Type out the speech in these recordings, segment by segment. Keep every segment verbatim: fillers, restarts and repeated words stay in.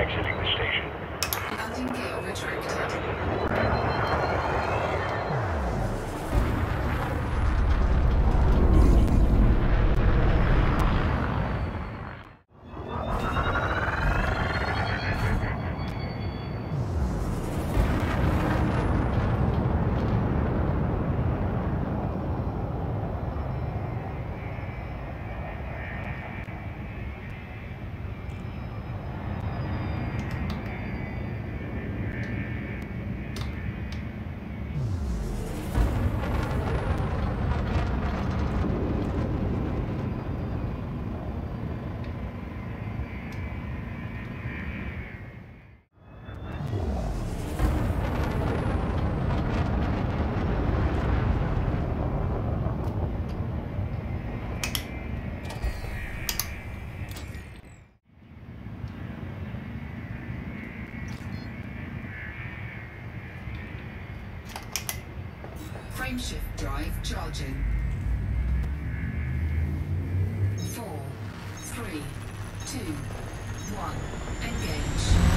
exiting the station. Nothing the overturned. Shift drive charging. Four, three, two, one, engage.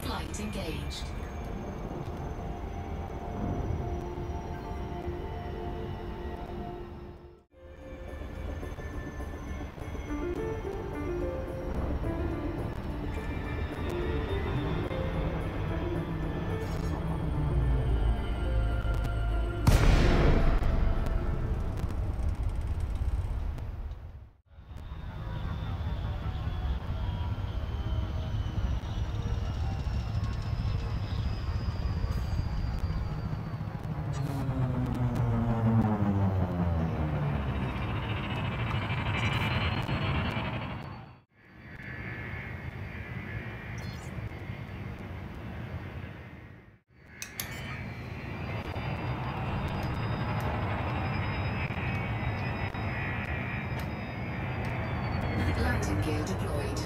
Flight engaged. Gear deployed.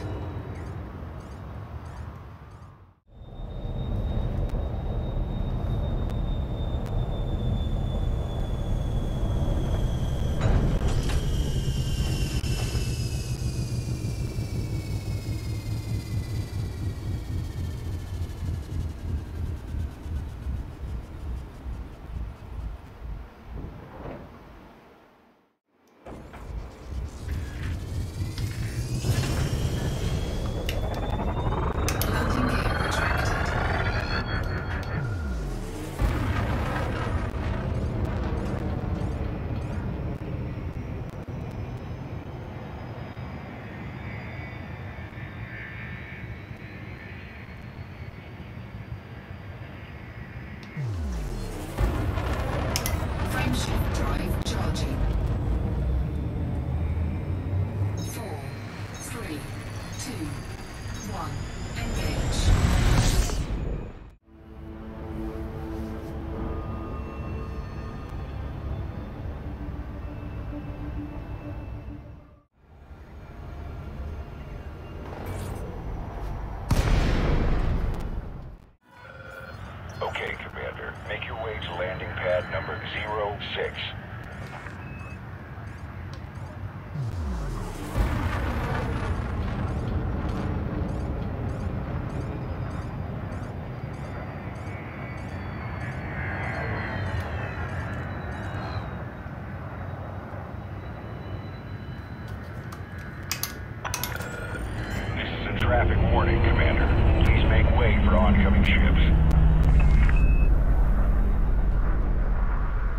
Traffic warning, Commander. Please make way for oncoming ships.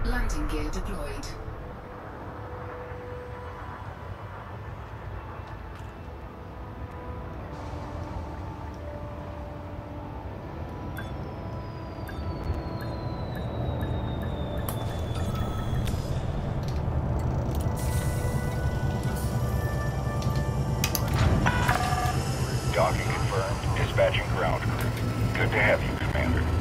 Landing gear deployed. Docking confirmed. Dispatching ground crew. Good to have you, Commander.